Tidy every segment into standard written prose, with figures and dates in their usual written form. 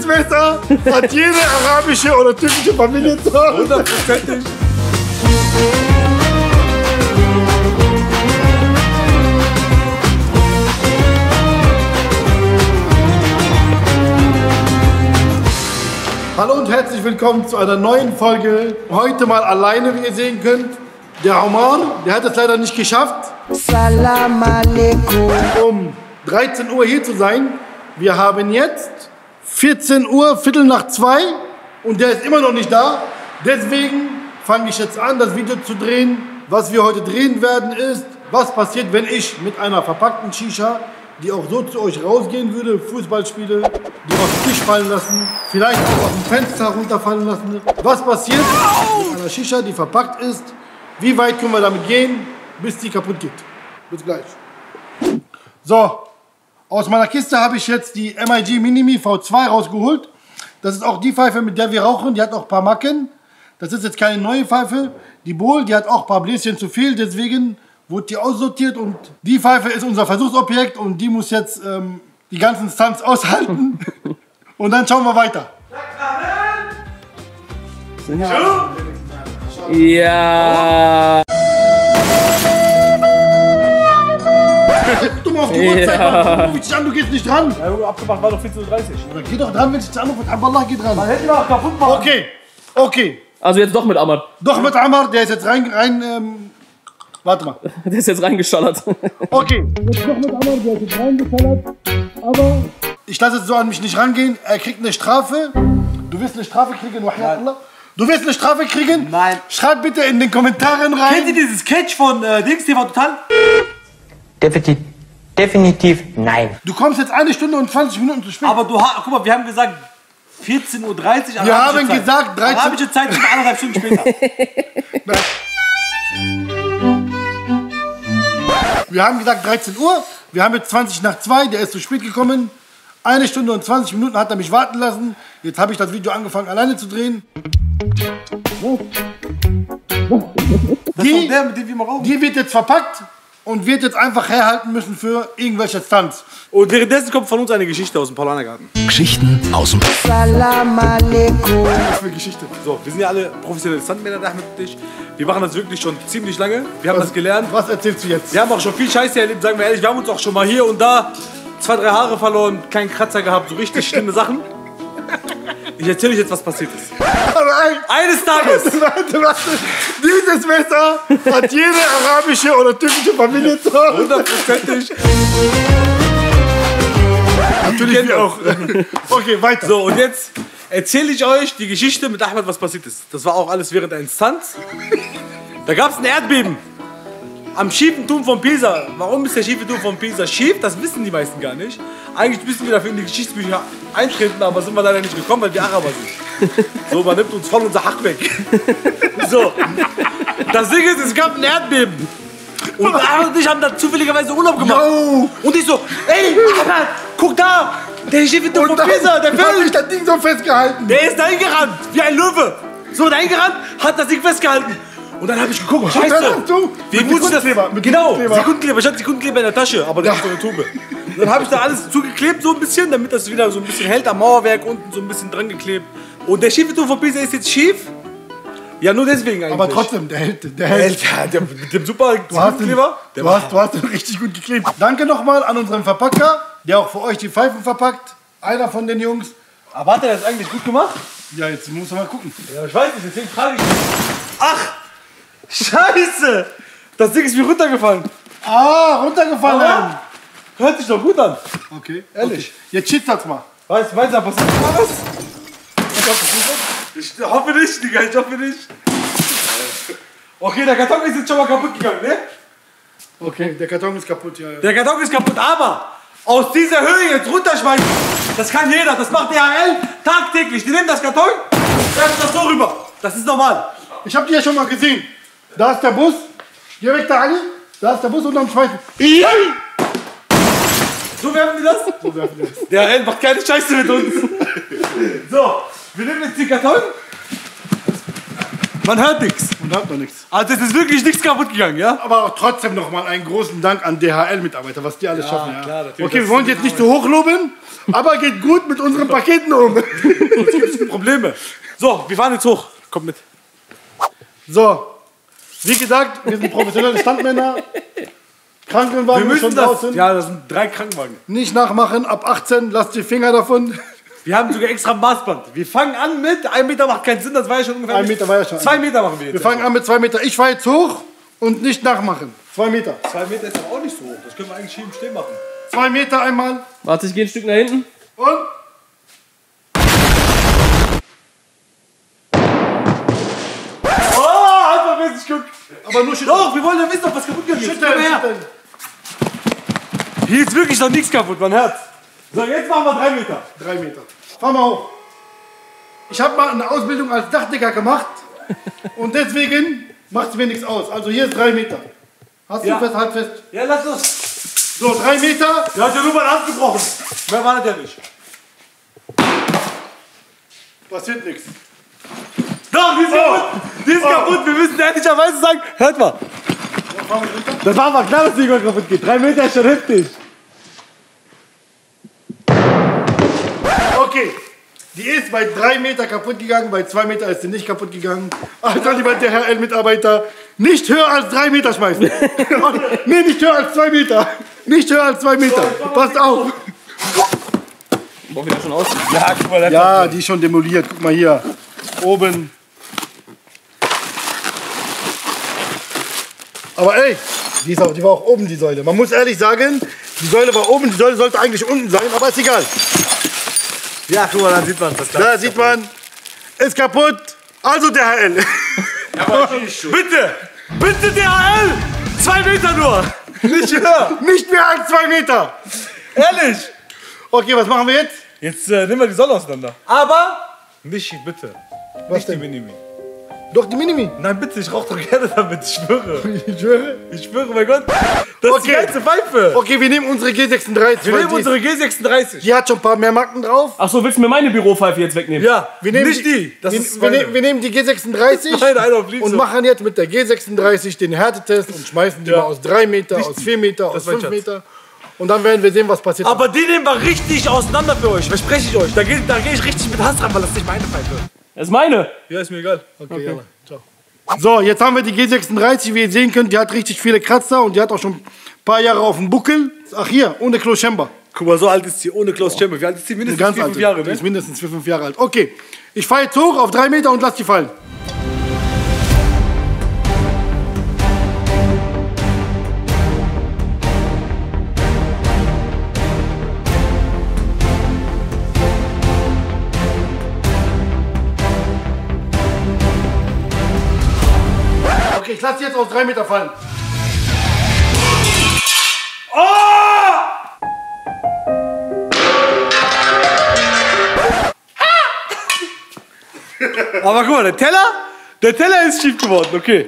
Türkisches Messer hat jede arabische oder türkische Familie zu Hause. 100%ig. Hallo und herzlich willkommen zu einer neuen Folge. Heute mal alleine, wie ihr sehen könnt. Der Omar, der hat es leider nicht geschafft, Salam alaikum, um 13 Uhr hier zu sein. Wir haben jetzt 14 Uhr, Viertel nach 2 und der ist immer noch nicht da. Deswegen fange ich jetzt an, das Video zu drehen. Was wir heute drehen werden ist, was passiert, wenn ich mit einer verpackten Shisha, die auch so zu euch rausgehen würde, Fußballspiele, die auf den Tisch fallen lassen, vielleicht auch auf dem Fenster runterfallen lassen. Was passiert mit einer Shisha, die verpackt ist? Wie weit können wir damit gehen, bis die kaputt geht? Bis gleich. So. Aus meiner Kiste habe ich jetzt die MIG Minimi V2 rausgeholt. Das ist auch die Pfeife, mit der wir rauchen. Die hat auch ein paar Macken. Das ist jetzt keine neue Pfeife. Die Bowl, die hat auch ein paar Bläschen zu viel. Deswegen wurde die aussortiert. Und die Pfeife ist unser Versuchsobjekt. Und die muss jetzt die ganzen Stunts aushalten. Und dann schauen wir weiter. Ja. Guck mal auf die Uhrzeit, Mann. Ruf ich dich an, du gehst nicht dran. Ja, abgemacht war doch 14:30 Uhr. Oder geh doch dran, wenn ich dich anrufe. Abdallah, geh dran. Man hätte ihn auch kaputt machen. Okay, okay. Also jetzt doch mit Amar. Doch mit Amar, der ist jetzt warte mal. Der ist jetzt reingeschallert. Okay. Jetzt doch mit Amar, der ist jetzt reingeschallert. Aber ich lasse jetzt so an mich nicht rangehen. Er kriegt eine Strafe. Du wirst eine Strafe kriegen, Wahya. Du wirst eine Strafe kriegen? Nein. Schreib bitte in den Kommentaren rein. Kennt ihr dieses Sketch von Dings, der war total? Definitiv nein. Du kommst jetzt 1 Stunde und 20 Minuten zu spät. Aber du, guck mal, wir haben gesagt 14:30 Uhr. Wir haben gesagt 13 Uhr. Arabische Zeit sind 1,5 Stunden später. Wir haben gesagt 13 Uhr. Wir haben jetzt 20 nach 2. Der ist zu spät gekommen. 1 Stunde und 20 Minuten hat er mich warten lassen. Jetzt habe ich das Video angefangen, alleine zu drehen. Die wird jetzt verpackt und wird jetzt einfach herhalten müssen für irgendwelche Stunts. Und währenddessen kommt von uns eine Geschichte aus dem Paulaner Garten. Geschichten aus dem Salam alaikum. Was für eine Geschichte. So, wir sind ja alle professionelle Stuntmänner, Ahmed und ich. Wir machen das wirklich schon ziemlich lange. Wir haben das gelernt. Was erzählst du jetzt? Wir haben auch schon viel Scheiße erlebt, sagen wir ehrlich. Wir haben uns auch schon mal hier und da 2, 3 Haare verloren, keinen Kratzer gehabt, so richtig schlimme Sachen. Ich erzähle euch jetzt, was passiert ist. Nein. Eines Tages. Warte. Dieses Messer hat jede arabische oder türkische Familie zu Hause. 100%ig. Natürlich auch. Okay, weiter. So, und jetzt erzähle ich euch die Geschichte mit Ahmed, was passiert ist. Das war auch alles während eines Stunts. Da gab es ein Erdbeben. Am Schiefen Turm von Pisa. Warum ist der Schiefe Turm von Pisa schief? Das wissen die meisten gar nicht. Eigentlich müssen wir dafür in die Geschichtsbücher eintreten, aber sind wir leider nicht gekommen, weil wir Araber sind. So, man nimmt uns voll unser Hack weg. So. Das Ding ist, es gab ein Erdbeben. Und Ahmed und ich haben da zufälligerweise Urlaub gemacht. Yo. Und ich so, ey, Ahmed, guck da! Der Schiefe Turm von Pisa, der Film! Ich hab das Ding so festgehalten. Der ist da hingerannt, wie ein Löwe. So, da hingerannt, hat das Ding festgehalten. Und dann habe ich geguckt, scheiße, wir mussten das, genau, Sekundenkleber, ich hatte Sekundenkleber in der Tasche, aber das ist so eine Tube. Und dann habe ich da alles zugeklebt so ein bisschen, damit das wieder so ein bisschen hält am Mauerwerk, unten so ein bisschen dran geklebt. Und der schiefe Turm von Pisa ist jetzt schief, ja nur deswegen eigentlich. Aber trotzdem, der hält. Mit dem super Sekundenkleber. Du hast ihn richtig gut geklebt. Danke nochmal an unseren Verpacker, der auch für euch die Pfeifen verpackt, einer von den Jungs. Aber hat er das eigentlich gut gemacht? Ja, jetzt muss man mal gucken. Ja, ich weiß nicht, deswegen frage ich mich. Ach! Scheiße! Das Ding ist mir runtergefallen. Ah, runtergefallen! Ah, hört sich doch gut an. Okay. Ehrlich. Okay. Jetzt schittert's mal. Weißt du, was passiert? Ich hoffe nicht, Digga. Ich hoffe nicht. Okay, der Karton ist jetzt schon mal kaputt gegangen, ne? Okay, der Karton ist kaputt, ja. Der Karton ist kaputt, aber aus dieser Höhe jetzt runterschmeißen, das kann jeder. Das macht DHL tagtäglich. Die nehmen das Karton, werfen das so rüber. Das ist normal. Ich hab die ja schon mal gesehen. Da ist der Bus, hier weg da Ali, da ist der Bus unterm Schweifen. Ja. So werfen die das? So werfen die das. Der Renn macht keine Scheiße mit uns. So, wir nehmen jetzt die Karton. Man hört nichts. Man hört noch nichts. Also es ist wirklich nichts kaputt gegangen, ja? Aber auch trotzdem nochmal einen großen Dank an DHL-Mitarbeiter, was die alles schaffen. Ja. Klar, okay, wir wollen jetzt nicht zu hoch loben, aber geht gut mit unseren Paketen um. Jetzt gibt es Probleme. So, wir fahren jetzt hoch. Kommt mit. So, wie gesagt, wir sind professionelle Standmänner. Krankenwagen, wir müssen das, ja, das sind 3 Krankenwagen. Nicht nachmachen, ab 18, lasst die Finger davon. Wir haben sogar extra Maßband. Wir fangen an mit, 1 Meter macht keinen Sinn, das war ja schon ungefähr. 1 Meter war ja schon. 2 Meter machen wir jetzt. Wir fangen an mit 2 Meter. Ich fahre jetzt hoch und nicht nachmachen. 2 Meter. 2 Meter ist aber auch nicht so hoch, das können wir eigentlich schieben, stehen machen. 2 Meter einmal. Warte, ich gehe ein Stück nach hinten. Und? Oh, einfach guck. Aber nur schütteln. Doch, wir wollen ja wissen, ob was kaputt geht. Schütteln. Hier ist wirklich noch nichts kaputt, mein Herz. So, jetzt machen wir 3 Meter. 3 Meter. Fahr mal hoch. Ich habe mal eine Ausbildung als Dachdecker gemacht und deswegen macht es mir nichts aus. Also hier ist 3 Meter. Hast du fest, halb fest? Ja, lass los. So, 3 Meter. Der hat ja nur mal abgebrochen. Mehr war das ja nicht. Passiert nichts. Doch, die ist kaputt. Die ist kaputt. Wir müssen ehrlicherweise sagen, hört mal. Das war mal klar, dass die Gold kaputt geht. 3 Meter ist schon heftig. Okay, die ist bei 3 Meter kaputt gegangen, bei 2 Meter ist sie nicht kaputt gegangen. Also lieber DHL-Mitarbeiter, nicht höher als 3 Meter schmeißen. Nee, nicht höher als 2 Meter. Nicht höher als 2 Meter. Passt auf. Brauchen wir das schon aus? Ja, guck mal, ja, die ist schon demoliert. Guck mal hier. Oben. Aber ey, die war auch oben, die Säule. Man muss ehrlich sagen, die Säule war oben, die Säule sollte eigentlich unten sein, aber ist egal. Ja, guck mal, da sieht man das. Da sieht man, ist kaputt. Also DHL. Ja, aber bitte, bitte DHL. 2 Meter nur. Nicht höher. Nicht mehr als 2 Meter. Ehrlich. Okay, was machen wir jetzt? Jetzt nehmen wir die Säule auseinander. Aber nicht, bitte. Was nicht denn? Die Minimi. Doch, die Minimi. Nein, bitte, ich rauche doch gerne damit, ich schwöre. Ich schwöre? Ich schwöre, mein Gott. Das ist die ganze Pfeife. Okay, wir nehmen unsere G36. Wir nehmen unsere G36. Die hat schon ein paar mehr Macken drauf. Achso, willst du mir meine Büropfeife jetzt wegnehmen? Ja, wir nehmen nicht die. Wir nehmen die G36 und machen jetzt mit der G36 den Härtetest und schmeißen die mal aus 3 Meter, aus 4 Meter, aus 5 Meter. Und dann werden wir sehen, was passiert. Aber die nehmen wir richtig auseinander für euch, verspreche ich euch. Da geh ich richtig mit Hass ran, weil das ist nicht meine Pfeife. Das ist meine? Ja, ist mir egal. Okay, ja. Ciao. So, jetzt haben wir die G36, wie ihr sehen könnt, die hat richtig viele Kratzer und die hat auch schon ein paar Jahre auf dem Buckel. Ach hier, ohne Closed Chamber. Guck mal, so alt ist die ohne Closed Chamber. Wie alt ist die? Mindestens 4-5 Jahre alt. Die ist mindestens 4-5 Jahre alt. Okay, ich fahre jetzt hoch auf 3 Meter und lass die fallen. Ich lasse sie jetzt aus 3 Meter fallen. Oh! Ha! Aber guck mal, der Teller ist schief geworden, okay.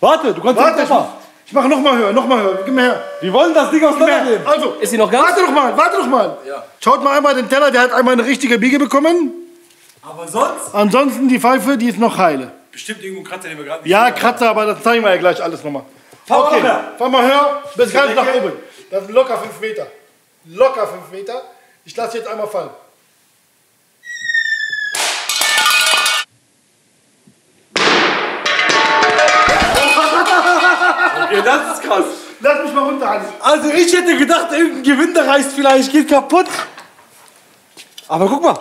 Warte, du kannst nicht nochmal. Ich mache nochmal höher, gib mir her. Wir wollen das Ding auseinandernehmen. Also, ist sie noch ganz? Warte doch mal. Ja. Schaut mal einmal den Teller, der hat einmal eine richtige Biege bekommen. Aber sonst? Ansonsten die Pfeife, die ist noch heile. Bestimmt irgendwo Kratzer, den wir gerade nicht sehen. Ja, Kratzer, aber das zeigen wir ja gleich alles nochmal. Okay, fahr mal höher, bis ganz nach oben. Das sind locker 5 Meter. Locker 5 Meter. Ich lasse jetzt einmal fallen. Okay, das ist krass. Lass mich mal runterhalten. Also ich hätte gedacht, irgendein Gewinde reißt vielleicht, geht kaputt. Aber guck mal.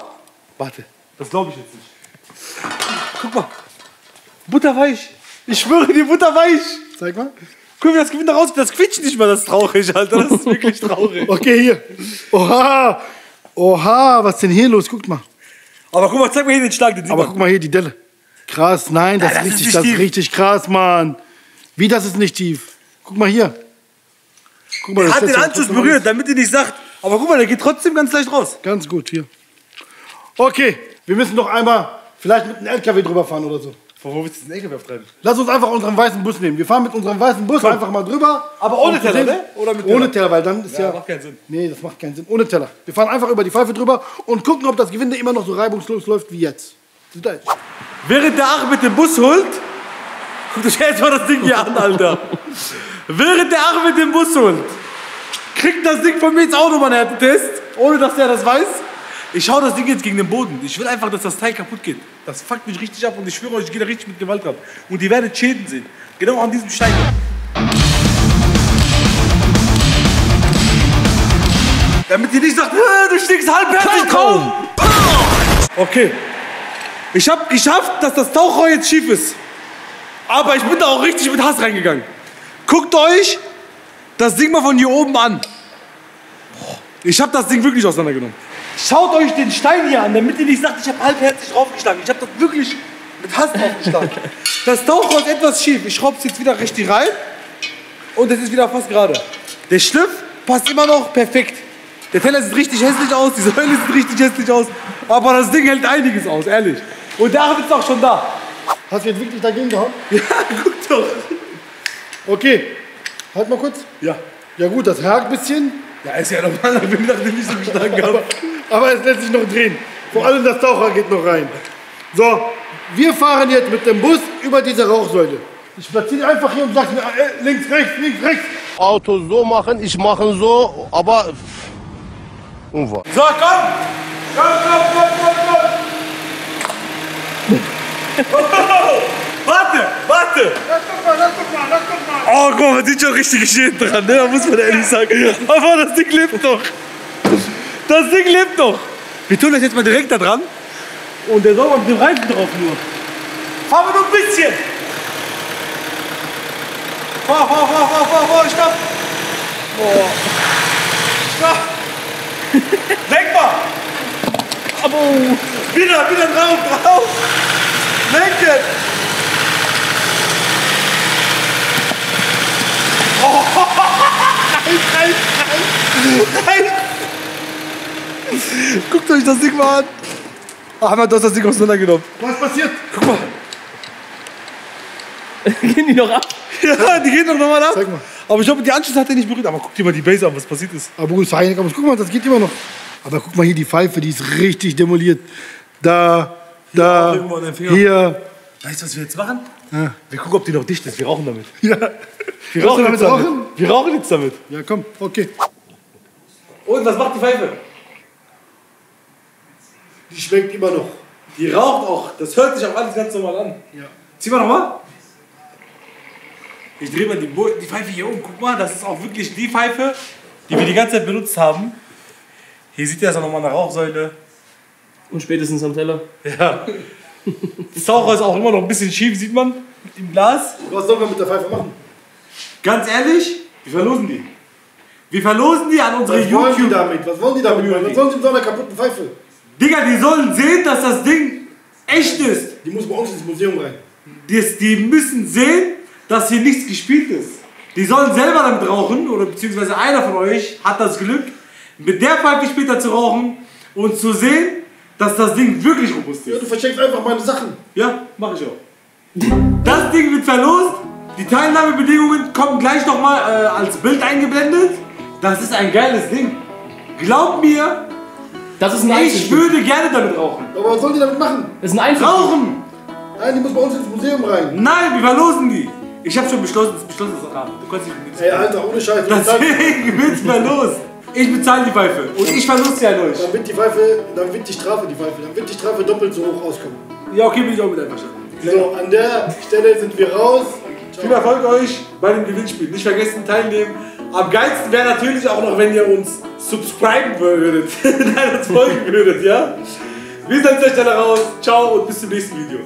Warte, das glaube ich jetzt nicht. Guck mal. Butterweich. Ich schwöre dir, butterweich. Zeig mal. Guck mal, das Gewinde raus. Das quietscht nicht mal, das ist traurig, Alter. Das ist wirklich traurig. Okay, hier. Oha. Oha, was ist denn hier los? Guck mal. Aber guck mal, zeig mal hier den Schlag. Den Aber guck mal hier, die Delle. Krass, nein, das, nein, das ist richtig krass, Mann. Wie, das ist nicht tief? Guck mal hier. Guck mal, hat den Anschluss berührt, damit ihr nicht sagt. Aber guck mal, der geht trotzdem ganz leicht raus. Ganz gut, hier. Okay, wir müssen noch einmal vielleicht mit einem LKW drüber fahren oder so. Von wo willst du den LKW auftreiben? Lass uns einfach unseren weißen Bus nehmen. Wir fahren mit unserem weißen Bus einfach mal drüber. Aber ohne Teller, ne? Oder mit Teller? Ohne Teller, weil dann ist ja... macht keinen Sinn. Nee, das macht keinen Sinn. Ohne Teller. Wir fahren einfach über die Pfeife drüber und gucken, ob das Gewinde immer noch so reibungslos läuft wie jetzt. Bis gleich. Während der Achmed den Bus holt, guckt euch erstmal das Ding hier an, Alter. Während der Achmed den Bus holt, kriegt das Ding von mir ins Auto, man hat einen Test, ohne dass der das weiß. Ich hau das Ding jetzt gegen den Boden. Ich will einfach, dass das Teil kaputt geht. Das fuckt mich richtig ab und ich schwöre euch, ich gehe da richtig mit Gewalt ran. Und ihr werdet Schäden sehen. Genau an diesem Stein. Damit ihr nicht sagt, du stiegst halbherzig drauf. Okay. Ich hab geschafft, dass das Tauchrohr jetzt schief ist. Aber ich bin da auch richtig mit Hass reingegangen. Guckt euch das Ding mal von hier oben an. Ich hab das Ding wirklich auseinandergenommen. Schaut euch den Stein hier an, damit ihr nicht sagt, ich habe halbherzig draufgeschlagen. Ich habe das wirklich mit Hass draufgeschlagen. Das Tauchrohr ist etwas schief. Ich schraube es jetzt wieder richtig rein. Und es ist wieder fast gerade. Der Schliff passt immer noch perfekt. Der Teller sieht richtig hässlich aus, die Säule sieht richtig hässlich aus. Aber das Ding hält einiges aus, ehrlich. Und der Achmed ist auch schon da. Hast du jetzt wirklich dagegen gehauen? Ja, guck doch. Okay, halt mal kurz. Ja. Ja gut, das hakt ein bisschen. Ja, ist ja normal, wenn ich nachdem ich so geschlagen habe. Aber es lässt sich noch drehen. Vor allem das Taucher geht noch rein. So, wir fahren jetzt mit dem Bus über diese Rauchsäule. Ich platziere einfach hier und sage mir, links, rechts, links, rechts. Auto so machen, ich mache so, aber... Unwahr. So, komm! Komm, komm, komm, komm, komm! Oh, warte, warte! Oh, guck mal, man sieht schon richtig Schäden dran, ne? Da muss man ehrlich sagen. Aber das Ding lebt noch! Das Ding lebt noch! Wir tun das jetzt mal direkt da dran. Und der soll mit dem Reifen drauf nur. Fahr mal nur ein bisschen! Fahr, fahr, fahr, fahr, fahr, fahr, stopp! Oh. Stopp! Lenk mal! Aber wieder drauf, drauf! Lenken! Oh! Nein, nein, nein! Nein! Guckt euch das Ding mal an! Ah, haben wir das Ding auseinandergenommen. Was ist passiert? Guck mal! Gehen die noch ab? Ja, die gehen doch nochmal ab! Zeig mal. Aber ich glaube, die Anschlüsse hat er nicht berührt. Aber guck dir mal die Base an, was passiert ist. Aber guck mal, das geht immer noch. Aber guck mal hier, die Pfeife, die ist richtig demoliert. Da, hier. Weißt du, was wir jetzt machen? Ja. Wir gucken, ob die noch dicht ist. Wir rauchen damit. Ja. Wir rauchen jetzt damit. Ja, komm, okay. Und was macht die Pfeife? Die schmeckt immer noch. Die raucht auch. Das hört sich auch alles ganz normal an. Ja. Zieh mal nochmal. Ich drehe mal die Pfeife hier um. Guck mal, das ist auch wirklich die Pfeife, die wir die ganze Zeit benutzt haben. Hier sieht ihr das auch nochmal an der Rauchsäule. Und spätestens am Teller. Ja. Das Taucher ist auch immer noch ein bisschen schief, sieht man, im Glas. Was sollen wir mit der Pfeife machen? Ganz ehrlich, wir verlosen die. Wir verlosen die an unsere YouTuber. Was wollen die damit? Was sollen sie mit so einer kaputten Pfeife? Digga, die sollen sehen, dass das Ding echt ist. Die muss bei uns ins Museum rein. Die müssen sehen, dass hier nichts gespielt ist. Die sollen selber damit rauchen, oder beziehungsweise einer von euch hat das Glück, mit der Pfeife später zu rauchen und zu sehen, dass das Ding wirklich robust ist. Ja, du versteckst einfach meine Sachen. Ja, mach ich auch. Das Ding wird verlost. Die Teilnahmebedingungen kommen gleich nochmal als Bild eingeblendet. Das ist ein geiles Ding. Glaub mir, das ist ein ich würde gerne damit rauchen. Aber was sollen die damit machen? Das ist ein Einfluss. Rauchen! Nein, die muss bei uns ins Museum rein. Nein, wir verlosen die. Ich habe schon beschlossen, das Rahmen. Du kannst nicht mit. Ey, Alter, ohne Scheiß. Deswegen wird's mal los. Ich bezahle die Pfeife und ich verlust sie an euch. Dann wird die Strafe doppelt so hoch auskommen. Ja, okay, bin ich auch mit einverstanden. So, an der Stelle sind wir raus. Ciao. Viel Erfolg euch bei dem Gewinnspiel. Nicht vergessen, teilnehmen. Am geilsten wäre natürlich auch noch, wenn ihr uns subscriben würdet. Nein, uns folgen würdet, ja? Wir sind an der Stelle raus. Ciao und bis zum nächsten Video.